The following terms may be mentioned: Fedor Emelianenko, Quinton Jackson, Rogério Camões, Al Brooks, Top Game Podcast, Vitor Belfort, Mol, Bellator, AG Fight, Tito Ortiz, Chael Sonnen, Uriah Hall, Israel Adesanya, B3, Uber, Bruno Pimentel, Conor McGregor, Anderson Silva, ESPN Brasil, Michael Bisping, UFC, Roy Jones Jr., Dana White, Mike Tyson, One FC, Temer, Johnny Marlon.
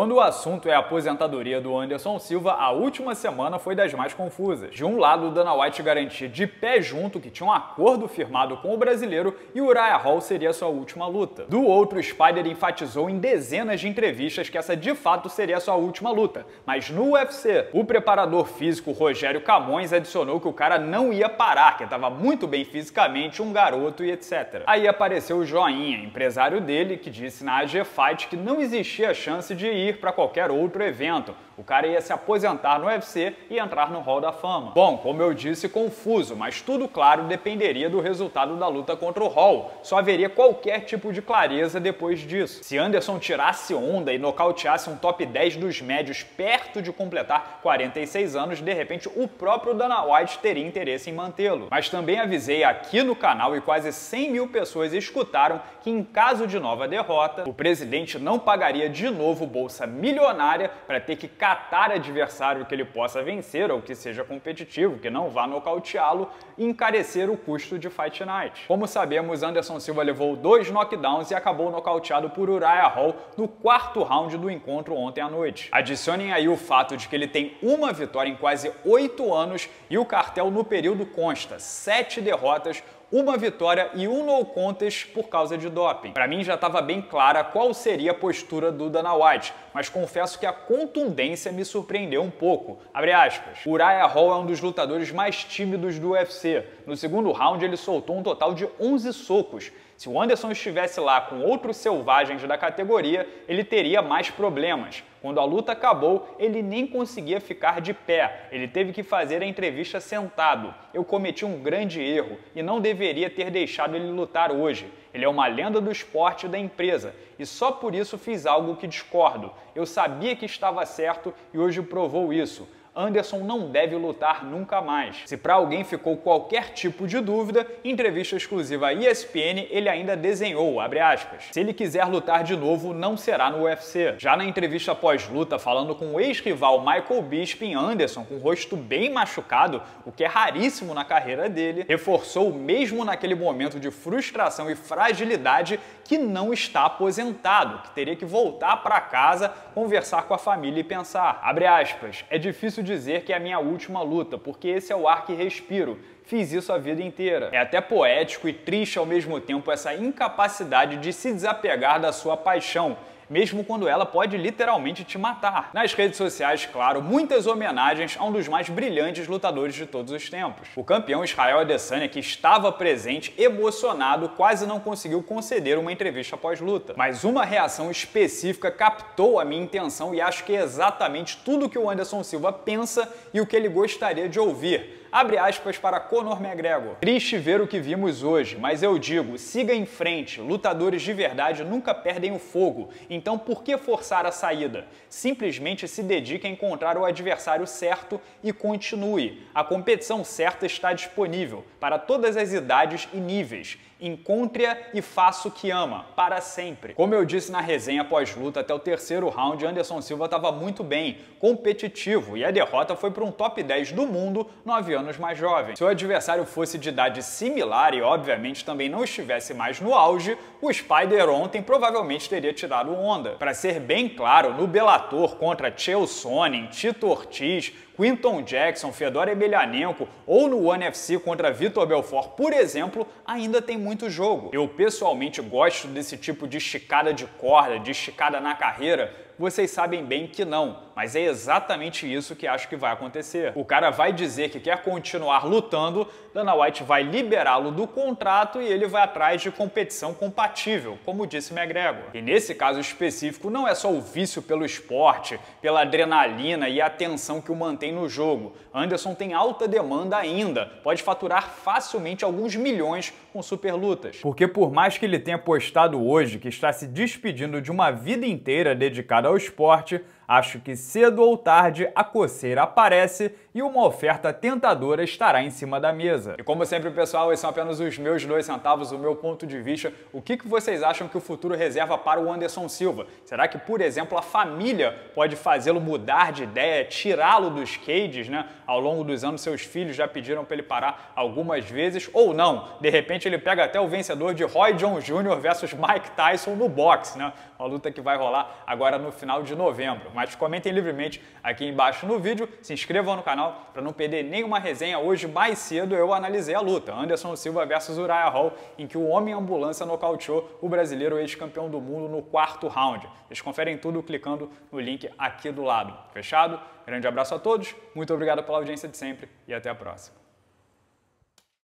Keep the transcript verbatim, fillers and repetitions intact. Quando o assunto é a aposentadoria do Anderson Silva, a última semana foi das mais confusas. De um lado, Dana White garantia de pé junto que tinha um acordo firmado com o brasileiro e Uriah Hall seria sua última luta. Do outro, Spider enfatizou em dezenas de entrevistas que essa de fato seria sua última luta, mas no U F C. O preparador físico Rogério Camões adicionou que o cara não ia parar, que estava muito bem fisicamente, um garoto e etcétera. Aí apareceu o Joinha, empresário dele, que disse na A G Fight que não existia chance de ir ir para qualquer outro evento. O cara ia se aposentar no U F C e entrar no Hall da Fama. Bom, como eu disse, confuso, mas tudo claro dependeria do resultado da luta contra o Hall. Só haveria qualquer tipo de clareza depois disso. Se Anderson tirasse onda e nocauteasse um top dez dos médios perto de completar quarenta e seis anos, de repente o próprio Dana White teria interesse em mantê-lo. Mas também avisei aqui no canal e quase cem mil pessoas escutaram que em caso de nova derrota, o presidente não pagaria de novo bolsa milionária para ter que catar adversário que ele possa vencer ou que seja competitivo, que não vá nocauteá-lo, e encarecer o custo de Fight Night. Como sabemos, Anderson Silva levou dois knockdowns e acabou nocauteado por Uriah Hall no quarto round do encontro ontem à noite. Adicionem aí o fato de que ele tem uma vitória em quase oito anos e o cartel no período consta sete derrotas, uma vitória e um no contest por causa de doping. Para mim já estava bem clara qual seria a postura do Dana White, mas confesso que a contundência me surpreendeu um pouco. Abre aspas. Uriah Hall é um dos lutadores mais tímidos do U F C. No segundo round ele soltou um total de onze socos. Se o Anderson estivesse lá com outros selvagens da categoria, ele teria mais problemas. Quando a luta acabou, ele nem conseguia ficar de pé. Ele teve que fazer a entrevista sentado. Eu cometi um grande erro e não deveria ter deixado ele lutar hoje. Ele é uma lenda do esporte e da empresa e só por isso fiz algo que discordo. Eu sabia que estava certo e hoje provou isso. Anderson não deve lutar nunca mais. Se para alguém ficou qualquer tipo de dúvida, em entrevista exclusiva à E S P N, ele ainda desenhou, abre aspas, se ele quiser lutar de novo, não será no U F C. Já na entrevista pós-luta, falando com o ex-rival Michael Bisping, Anderson, com o rosto bem machucado, o que é raríssimo na carreira dele, reforçou mesmo naquele momento de frustração e fragilidade que não está aposentado, que teria que voltar para casa, conversar com a família e pensar, abre aspas, é difícil dizer que é a minha última luta, porque esse é o ar que respiro. Fiz isso a vida inteira. É até poético e triste ao mesmo tempo essa incapacidade de se desapegar da sua paixão, mesmo quando ela pode literalmente te matar. Nas redes sociais, claro, muitas homenagens a um dos mais brilhantes lutadores de todos os tempos. O campeão Israel Adesanya, que estava presente, emocionado, quase não conseguiu conceder uma entrevista pós-luta. Mas uma reação específica captou a minha intenção e acho que é exatamente tudo que o Anderson Silva pensa e o que ele gostaria de ouvir. Abre aspas para Conor McGregor. Triste ver o que vimos hoje, mas eu digo, siga em frente, lutadores de verdade nunca perdem o fogo, então por que forçar a saída? Simplesmente se dedique a encontrar o adversário certo e continue. A competição certa está disponível, para todas as idades e níveis. Encontre-a e faça o que ama, para sempre. Como eu disse na resenha pós-luta, até o terceiro round, Anderson Silva estava muito bem, competitivo, e a derrota foi para um top dez do mundo, nove anos mais jovem. Se o adversário fosse de idade similar e, obviamente, também não estivesse mais no auge, o Spider ontem provavelmente teria tirado onda. Para ser bem claro, no Bellator contra Chael Sonnen, Tito Ortiz, Quinton Jackson, Fedor Emelianenko ou no One F C contra Vitor Belfort, por exemplo, ainda tem muito jogo. Eu pessoalmente gosto desse tipo de esticada de corda, de esticada na carreira. Vocês sabem bem que não, mas é exatamente isso que acho que vai acontecer. O cara vai dizer que quer continuar lutando, Dana White vai liberá-lo do contrato e ele vai atrás de competição compatível, como disse McGregor. E nesse caso específico, não é só o vício pelo esporte, pela adrenalina e a tensão que o mantém no jogo. Anderson tem alta demanda ainda, pode faturar facilmente alguns milhões com superlutas. Porque por mais que ele tenha postado hoje que está se despedindo de uma vida inteira dedicada ao esporte, Acho que cedo ou tarde a coceira aparece e uma oferta tentadora estará em cima da mesa. E como sempre, pessoal, esses são apenas os meus dois centavos, o meu ponto de vista. O que vocês acham que o futuro reserva para o Anderson Silva? Será que, por exemplo, a família pode fazê-lo mudar de ideia, tirá-lo dos cages, né? Ao longo dos anos, seus filhos já pediram para ele parar algumas vezes, ou não. De repente, ele pega até o vencedor de Roy Jones Júnior versus Mike Tyson no boxe, né? Uma luta que vai rolar agora no final de novembro. Mas comentem livremente aqui embaixo no vídeo, se inscrevam no canal para não perder nenhuma resenha. Hoje, mais cedo, eu analisei a luta Anderson Silva versus Uriah Hall, em que o homem ambulância nocauteou o brasileiro ex-campeão do mundo no quarto round. Vocês conferem tudo clicando no link aqui do lado. Fechado? Grande abraço a todos, muito obrigado pela audiência de sempre e até a próxima.